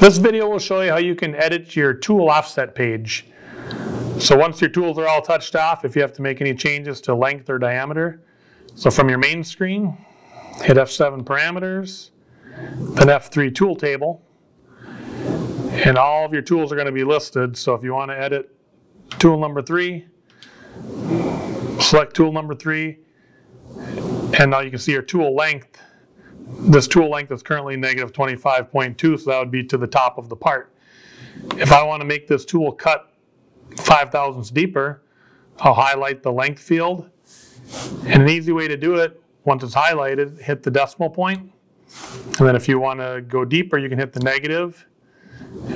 This video will show you how you can edit your tool offset page. So once your tools are all touched off, if you have to make any changes to length or diameter. So from your main screen, hit F7 parameters, then F3 tool table, and all of your tools are going to be listed. So if you want to edit tool number 3, select tool number 3, and now you can see your tool length. This tool length is currently negative 25.2, so that would be to the top of the part. If I want to make this tool cut 5 thousandths deeper, I'll highlight the length field. And an easy way to do it, once it's highlighted, hit the decimal point. And then if you want to go deeper, you can hit the negative,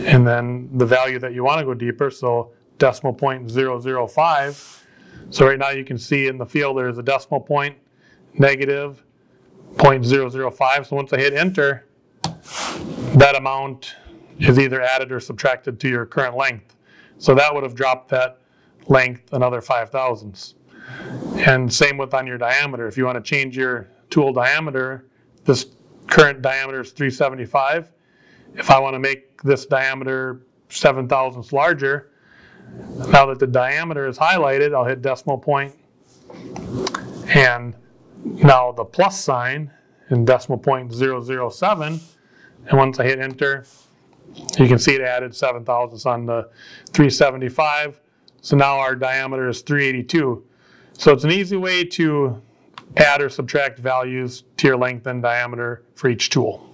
and then the value that you want to go deeper, so decimal point 0.005. So right now you can see in the field there's a decimal point, negative 0.005. So once I hit enter, that amount is either added or subtracted to your current length. So that would have dropped that length another 5 thousandths. And same with on your diameter. If you want to change your tool diameter, this current diameter is 375. If I want to make this diameter 7 thousandths larger, now that the diameter is highlighted, I'll hit decimal point, and now the plus sign in decimal point 0.007, and once I hit enter, you can see it added 7 thousandths on the 375. So now our diameter is 382. So it's an easy way to add or subtract values to your length and diameter for each tool.